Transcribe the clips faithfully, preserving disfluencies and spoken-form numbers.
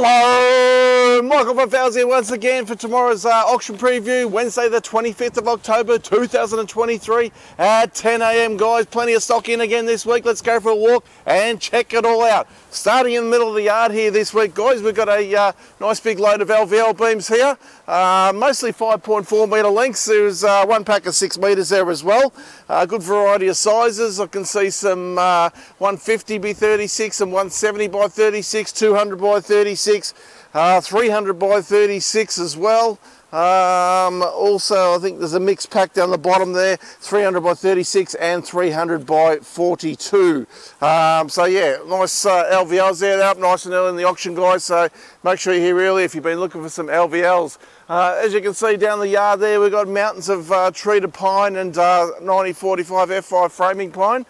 Hello, Michael Favazzi once again for tomorrow's uh, auction preview, Wednesday the twenty-fifth of October two thousand twenty-three at ten A M guys. Plenty of stock in again this week. Let's go for a walk and check it all out. Starting in the middle of the yard here this week guys, we've got a uh, nice big load of L V L beams here, uh, mostly five point four metre lengths. There's uh, one pack of six metres there as well. A uh, good variety of sizes. I can see some uh, one fifty by thirty-six and one seventy by thirty-six, two hundred by thirty-six, uh, three hundred by thirty-six as well. Um, also, I think there's a mixed pack down the bottom there, three hundred by thirty-six and three hundred by forty-two. Um, so yeah, nice uh, L V Ls there. They're up nice and early in the auction, guys. So make sure you're here early if you've been looking for some L V Ls. Uh, as you can see down the yard there, we've got mountains of uh, treated pine and uh, ninety forty-five F five framing pine.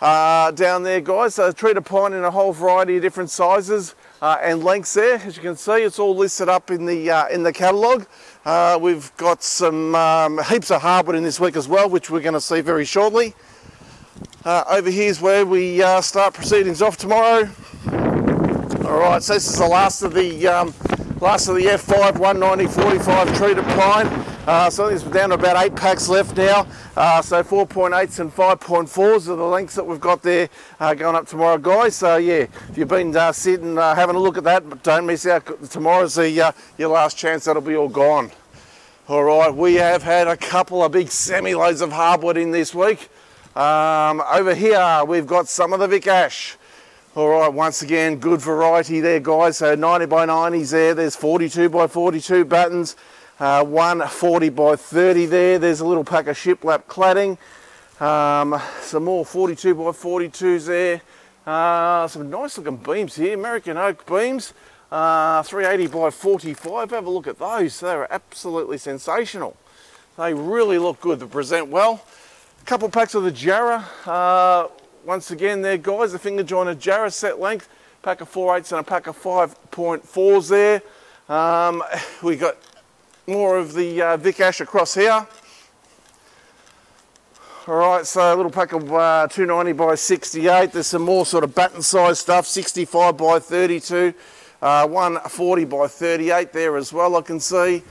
Uh, down there guys, so treated pine in a whole variety of different sizes uh, and lengths there. As you can see, it's all listed up in the uh, in the catalogue. Uh, we've got some um, heaps of hardwood in this week as well, which we're going to see very shortly. Uh, over here's where we uh, start proceedings off tomorrow. All right, so this is the last of the um, last of the F five one ninety forty-five treated pine. Uh, so there's down to about eight packs left now, uh, so four point eights and five point fours are the lengths that we've got there uh, going up tomorrow guys. So yeah, if you've been uh, sitting uh, having a look at that, but don't miss out, tomorrow's the, uh, your last chance, that'll be all gone. Alright, we have had a couple of big semi-loads of hardwood in this week. Um, over here we've got some of the Vic Ash. Alright, once again good variety there guys, so ninety by nineties there, there's forty-two by forty-two battens. Uh, one forty by thirty there, there's a little pack of shiplap cladding, um, some more forty-two by forty-twos there, uh, some nice looking beams here, American oak beams, uh, three eighty by forty-five, have a look at those, they're absolutely sensational, they really look good, they present well. A couple packs of the Jarrah, uh, once again there guys, the finger jointed Jarrah set length, pack of four eights and a pack of five point fours there. Um, we got more of the uh, Vic Ash across here. Alright, so a little pack of uh, two ninety by sixty-eight. There's some more sort of batten size stuff, sixty-five by thirty-two, uh, one forty by thirty-eight there as well, I can see.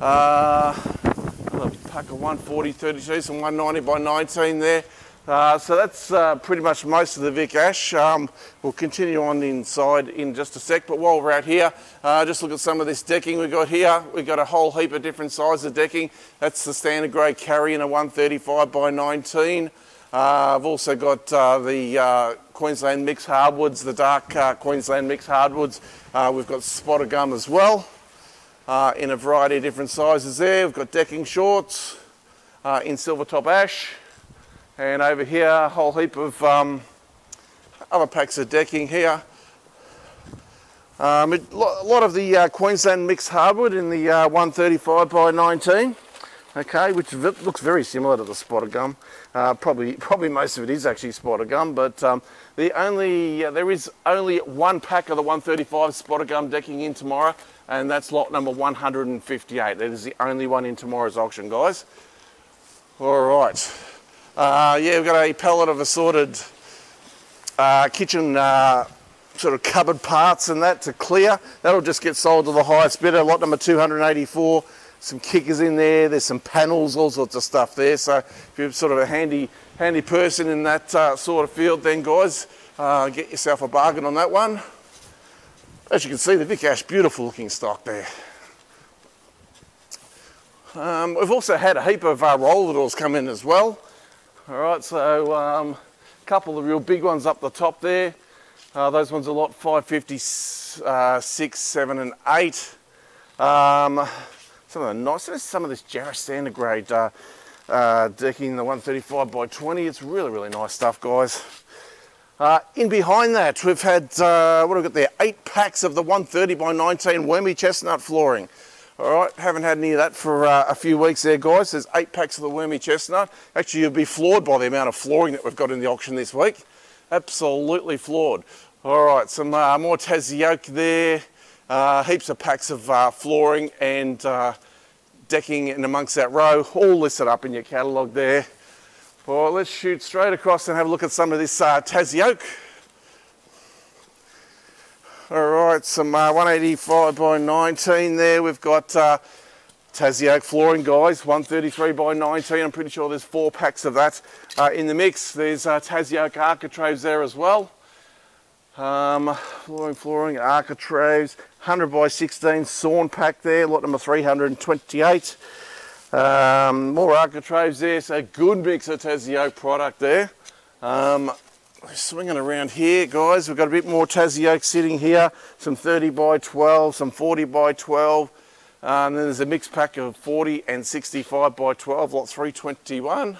Uh, a pack of one forty, thirty-two, some one ninety by nineteen there. Uh, so that's uh, pretty much most of the Vic Ash. Um, we'll continue on inside in just a sec, but while we're out here, uh, just look at some of this decking we've got here. We've got a whole heap of different sizes of decking. That's the standard grade carry in a one thirty-five by nineteen. Uh, I've also got uh, the uh, Queensland Mix hardwoods, the dark uh, Queensland Mix hardwoods. Uh, we've got spotted gum as well uh, in a variety of different sizes there. We've got decking shorts uh, in silver top ash. And over here, a whole heap of um, other packs of decking here. Um, it, lo a lot of the uh, Queensland Mix hardwood in the uh, one thirty-five by nineteen, okay, which looks very similar to the spotted gum. Uh, probably, probably most of it is actually spotted gum, but um, the only uh, there is only one pack of the one thirty-five spotted gum decking in tomorrow, and that's lot number one fifty-eight. That is the only one in tomorrow's auction, guys. All right. Uh, yeah, we've got a pallet of assorted uh, kitchen uh, sort of cupboard parts and that to clear. That'll just get sold to the highest bidder, lot number two eighty-four. Some kickers in there, there's some panels, all sorts of stuff there. So if you're sort of a handy handy person in that uh, sort of field then guys, uh, get yourself a bargain on that one. As you can see, the Vic Ash, beautiful looking stock there. Um, we've also had a heap of uh, roller doors come in as well. Alright, so um, a couple of real big ones up the top there. Uh, those ones are lot five fifty, six, seven and eight. Um, some of the nicest, some of this Jarrah standard grade uh, uh, decking, the one thirty-five by twenty. It's really, really nice stuff, guys. Uh, in behind that, we've had, uh, what have we got there? Eight packs of the one thirty by nineteen Wormy Chestnut flooring. Alright, haven't had any of that for uh, a few weeks there guys. There's eight packs of the Wormy Chestnut. Actually, you'll be floored by the amount of flooring that we've got in the auction this week. Absolutely floored. Alright, some uh, more Tassie Oak there. Uh, heaps of packs of uh, flooring and uh, decking in amongst that row. All listed up in your catalogue there. Well, let's shoot straight across and have a look at some of this uh, Tassie Oak. All right, some uh, one eighty-five by nineteen there. We've got uh, Tassie Oak flooring, guys, one thirty-three by nineteen. I'm pretty sure there's four packs of that uh, in the mix. There's uh, Tassie Oak architraves there as well. Um, flooring, flooring, architraves, one hundred by sixteen sawn pack there, lot number three hundred twenty-eight. Um, more architraves there, so good mix of Tassie Oak product there. Um, swinging around here, guys, we've got a bit more Tassie Oak sitting here, some thirty by twelve, some forty by twelve, um, and then there's a mixed pack of forty and sixty-five by twelve, lot three twenty-one.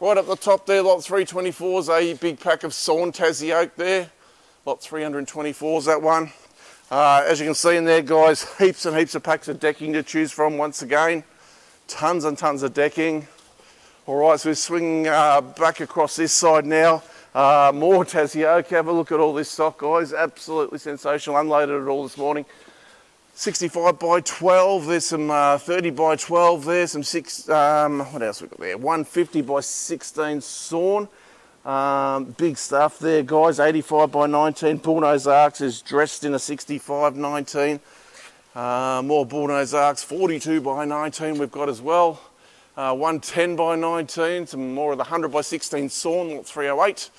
Right up the top there, lot three twenty-four is a big pack of sawn Tassie Oak there. Lot three twenty-four is that one. Uh, as you can see in there, guys, heaps and heaps of packs of decking to choose from once again. Tons and tons of decking. All right, so we're swinging uh, back across this side now. Uh, more Tassie Oak. Have a look at all this stock, guys. Absolutely sensational. Unloaded it all this morning. sixty-five by twelve. There's some uh, thirty by twelve there. Some six. Um, what else we got there? one fifty by sixteen sawn. Um, big stuff there, guys. eighty-five by nineteen. Bullnose arcs is dressed in a sixty-five nineteen. Uh, more Bullnose arcs. forty-two by nineteen we've got as well. Uh, one ten by nineteen. Some more of the one hundred by sixteen sawn, lot three oh eight.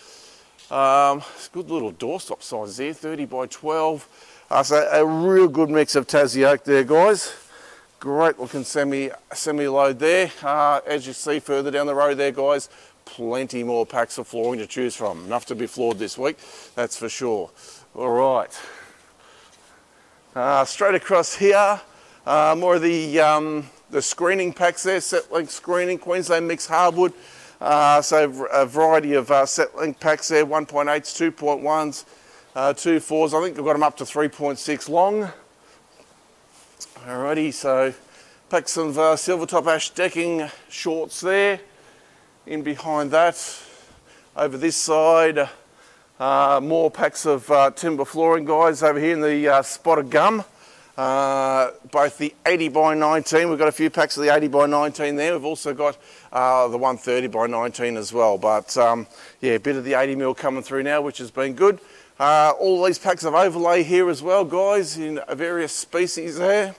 Um, it's good little doorstop size there. thirty by twelve. Uh, so a real good mix of Tassie Oak there, guys. Great looking semi, semi load there. Uh, as you see further down the road there, guys. Plenty more packs of flooring to choose from. Enough to be floored this week, that's for sure. All right. Uh, straight across here, uh, more of the, um, the screening packs there, set-length screening, Queensland Mix hardwood. Uh, so a variety of uh, set-length packs there, one point eights, two point ones, uh, two point fours. I think we've got them up to three point six long. Alrighty, so packs of uh, silver top ash decking shorts there. In behind that, over this side, uh, more packs of uh, timber flooring, guys, over here in the uh, spotted gum. Uh, both the eighty by nineteen, we've got a few packs of the eighty by nineteen there. We've also got uh, the one thirty by nineteen as well. But um, yeah, a bit of the eighty mil coming through now, which has been good. Uh, all these packs of overlay here as well, guys, in various species there.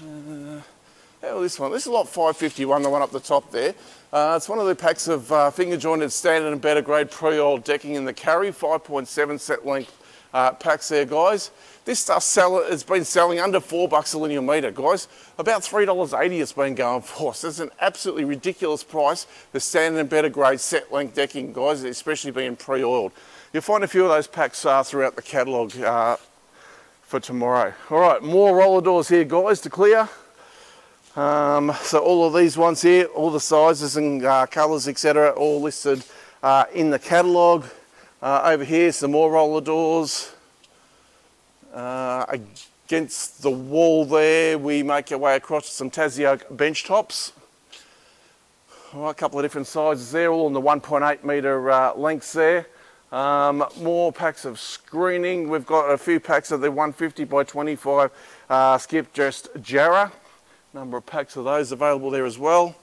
Uh, Oh, this one, this is lot five fifty-one, the one up the top there. Uh, it's one of the packs of uh, finger jointed standard and better grade pre-oiled decking in the carry, five point seven set length uh, packs there, guys. This stuff sell, it's been selling under four bucks a linear metre, guys. About three dollars eighty it's been going for. So it's an absolutely ridiculous price, the standard and better grade set length decking, guys, especially being pre-oiled. You'll find a few of those packs uh, throughout the catalogue uh, for tomorrow. All right, more roller doors here, guys, to clear. Um, so all of these ones here, all the sizes and uh, colours, et cetera, all listed uh, in the catalogue. Uh, over here, some more roller doors. Uh, against the wall there, we make our way across some Tassie Oak bench tops. All right, a couple of different sizes there, all in the one point eight metre uh, lengths there. Um, more packs of screening. We've got a few packs of the one fifty by twenty-five uh, skip dressed Jarrah. Number of packs of those available there as well.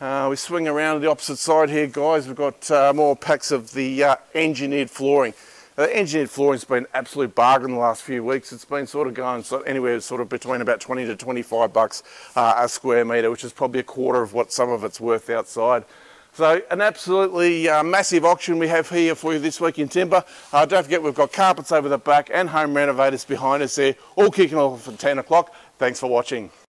Uh, we swing around to the opposite side here, guys. We've got uh, more packs of the uh, engineered flooring. Uh, the engineered flooring's been an absolute bargain the last few weeks. It's been sort of going so anywhere sort of between about twenty to twenty-five bucks uh, a square metre, which is probably a quarter of what some of it's worth outside. So an absolutely uh, massive auction we have here for you this week in timber. Uh, don't forget we've got carpets over the back and home renovators behind us there, all kicking off at ten o'clock. Thanks for watching.